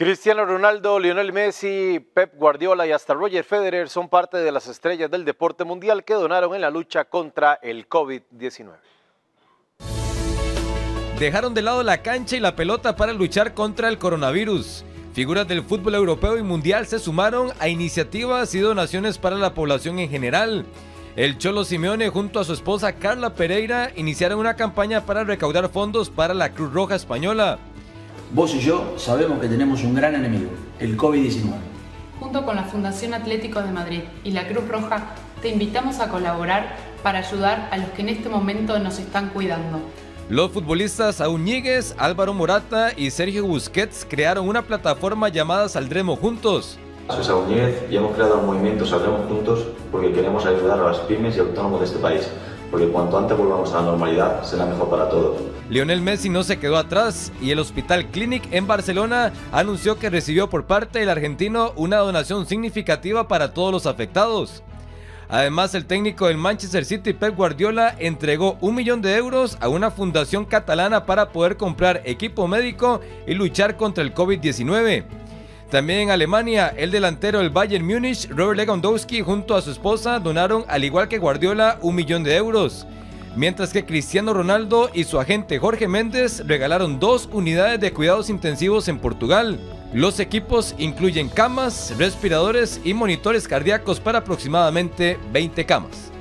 Cristiano Ronaldo, Lionel Messi, Pep Guardiola y hasta Roger Federer son parte de las estrellas del deporte mundial que donaron en la lucha contra el COVID-19. Dejaron de lado la cancha y la pelota para luchar contra el coronavirus. Figuras del fútbol europeo y mundial se sumaron a iniciativas y donaciones para la población en general. El Cholo Simeone junto a su esposa Carla Pereira iniciaron una campaña para recaudar fondos para la Cruz Roja Española. Vos y yo sabemos que tenemos un gran enemigo, el COVID-19. Junto con la Fundación Atlético de Madrid y la Cruz Roja, te invitamos a colaborar para ayudar a los que en este momento nos están cuidando. Los futbolistas Saúl Ñiguez, Álvaro Morata y Sergio Busquets crearon una plataforma llamada Saldremos Juntos. Soy Saúl Ñiguez y hemos creado el movimiento Saldremos Juntos porque queremos ayudar a las pymes y autónomos de este país. Porque cuanto antes volvamos a la normalidad, será mejor para todos. Lionel Messi no se quedó atrás y el Hospital Clinic en Barcelona anunció que recibió por parte del argentino una donación significativa para todos los afectados. Además, el técnico del Manchester City, Pep Guardiola, entregó €1 millón a una fundación catalana para poder comprar equipo médico y luchar contra el COVID-19. También en Alemania, el delantero del Bayern Múnich, Robert Lewandowski, junto a su esposa, donaron, al igual que Guardiola, €1 millón. Mientras que Cristiano Ronaldo y su agente Jorge Méndez regalaron 2 unidades de cuidados intensivos en Portugal. Los equipos incluyen camas, respiradores y monitores cardíacos para aproximadamente 20 camas.